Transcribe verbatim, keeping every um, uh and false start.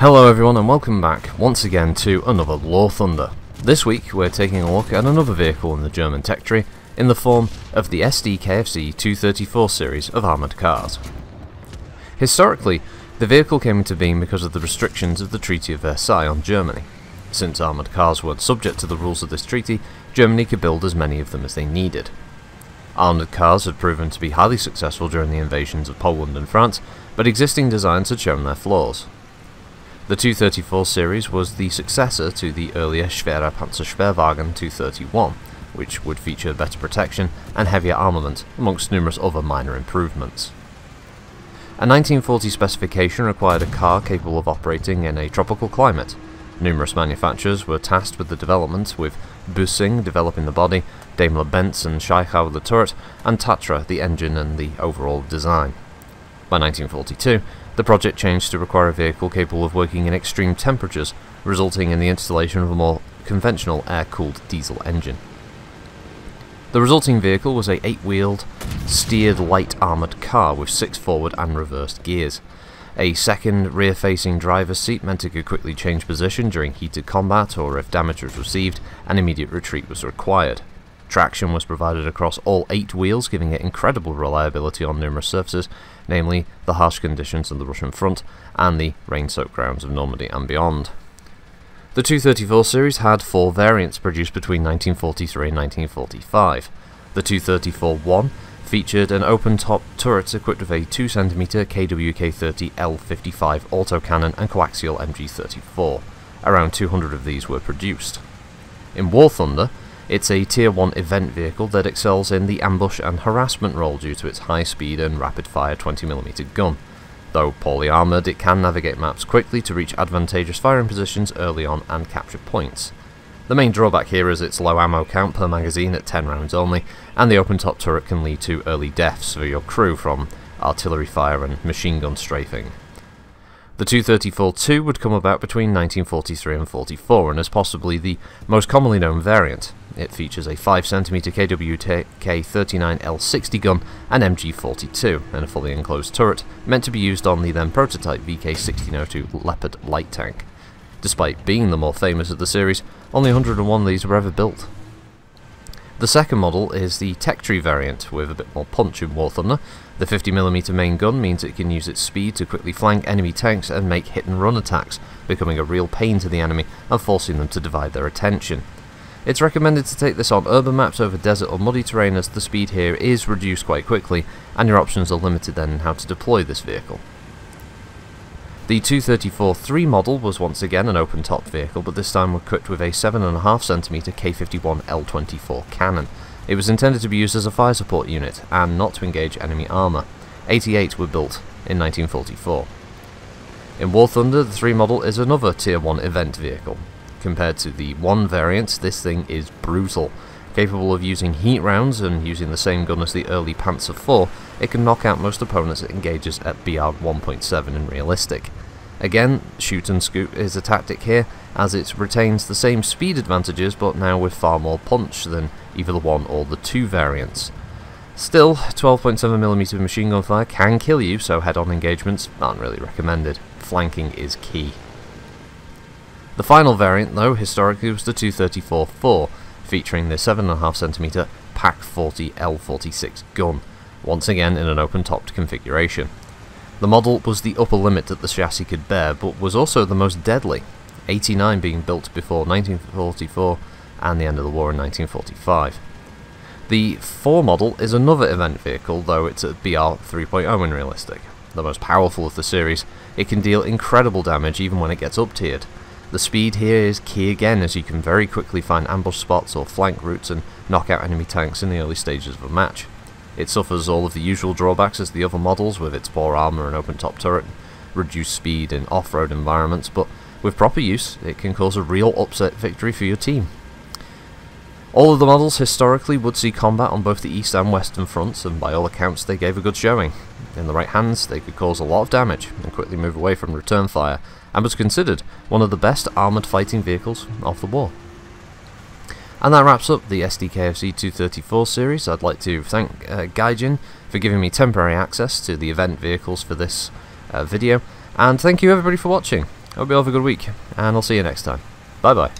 Hello everyone and welcome back once again to another War Thunder. This week we're taking a look at another vehicle in the German tech tree in the form of the S D K F Z two thirty-four series of armoured cars. Historically, the vehicle came into being because of the restrictions of the Treaty of Versailles on Germany. Since armoured cars weren't subject to the rules of this treaty, Germany could build as many of them as they needed. Armoured cars had proven to be highly successful during the invasions of Poland and France, but existing designs had shown their flaws. The two thirty-four series was the successor to the earlier Schwerer Panzerschwerwagen two thirty-one, which would feature better protection and heavier armament, amongst numerous other minor improvements. A nineteen forty specification required a car capable of operating in a tropical climate. Numerous manufacturers were tasked with the development, with Büssing developing the body, Daimler-Benz and Scheichau the turret, and Tatra the engine and the overall design. By nineteen forty-two, the project changed to require a vehicle capable of working in extreme temperatures, resulting in the installation of a more conventional air-cooled diesel engine. The resulting vehicle was a eight-wheeled, steered light armoured car with six forward and reversed gears. A second rear-facing driver's seat meant it could quickly change position during heated combat or if damage was received, and immediate retreat was required. Traction was provided across all eight wheels, giving it incredible reliability on numerous surfaces, namely the harsh conditions of the Russian front and the rain-soaked grounds of Normandy and beyond. The two thirty-four series had four variants produced between nineteen forty-three and nineteen forty-five. The two thirty-four one featured an open-top turret equipped with a two centimeter K W K thirty L fifty-five autocannon and coaxial M G thirty-four. Around two hundred of these were produced. In War Thunder, it's a Tier one event vehicle that excels in the ambush and harassment role due to its high speed and rapid-fire twenty millimeter gun. Though poorly armoured, it can navigate maps quickly to reach advantageous firing positions early on and capture points. The main drawback here is its low ammo count per magazine at ten rounds only, and the open-top turret can lead to early deaths for your crew from artillery fire and machine gun strafing. The two thirty-four two would come about between nineteen forty-three and forty-four and is possibly the most commonly known variant. It features a five centimeter K W K thirty-nine L sixty gun and M G forty-two and a fully enclosed turret meant to be used on the then prototype V K sixteen oh two Leopard light tank. Despite being the more famous of the series, only one hundred and one of these were ever built. The second model is the tech tree variant, with a bit more punch in War Thunder. The fifty millimeter main gun means it can use its speed to quickly flank enemy tanks and make hit-and-run attacks, becoming a real pain to the enemy and forcing them to divide their attention. It's recommended to take this on urban maps over desert or muddy terrain, as the speed here is reduced quite quickly and your options are limited then in how to deploy this vehicle. The two thirty-four three model was once again an open-top vehicle, but this time equipped with a seven and a half centimeter K fifty-one L twenty-four cannon. It was intended to be used as a fire support unit, and not to engage enemy armour. eighty-eight were built in nineteen forty-four. In War Thunder, the three model is another Tier one event vehicle. Compared to the one variant, this thing is brutal. Capable of using heat rounds and using the same gun as the early Panzer four, it can knock out most opponents it engages at B R one point seven in realistic. Again, shoot and scoot is a tactic here, as it retains the same speed advantages but now with far more punch than either the one or the two variants. Still, twelve point seven millimeter machine gun fire can kill you, so head-on engagements aren't really recommended. Flanking is key. The final variant, though, historically was the two thirty-four four. Featuring the seven and a half centimeter Pak forty L forty-six gun, once again in an open-topped configuration. The model was the upper limit that the chassis could bear, but was also the most deadly, eighty-nine being built before nineteen forty-four and the end of the war in nineteen forty-five. The four model is another event vehicle, though it's at B R three point oh in realistic. The most powerful of the series, it can deal incredible damage even when it gets up-tiered. The speed here is key again, as you can very quickly find ambush spots or flank routes and knock out enemy tanks in the early stages of a match. It suffers all of the usual drawbacks as the other models, with its poor armour and open-top turret, reduced speed in off-road environments, but with proper use, it can cause a real upset victory for your team. All of the models historically would see combat on both the east and western fronts, and by all accounts they gave a good showing. In the right hands, they could cause a lot of damage and quickly move away from return fire, and was considered one of the best armoured fighting vehicles of the war. And that wraps up the S D K F Z two thirty-four series. I'd like to thank uh, Gaijin for giving me temporary access to the event vehicles for this uh, video, and thank you everybody for watching. hope you all have a good week, and I'll see you next time. Bye bye.